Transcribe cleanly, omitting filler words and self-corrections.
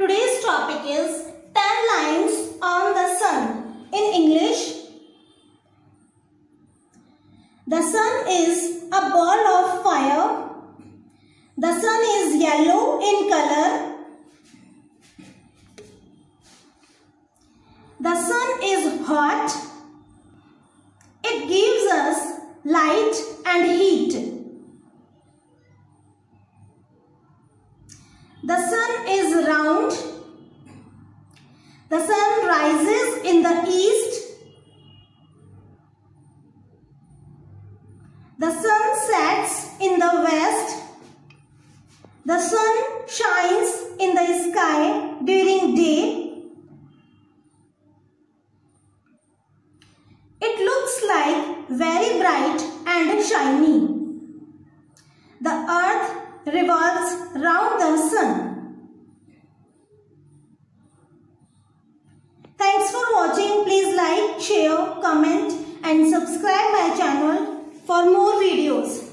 Today's topic is 10 lines on the sun. In English, the sun is a ball of fire. The sun is yellow in color. The sun is hot. It gives us light and heat. The sun is round. The sun rises in the east. The sun sets in the west. The sun shines in the sky during day. It looks like very bright and shiny. The earth revolves round the sun. Thanks for watching. Please like, share, comment and subscribe my channel for more videos.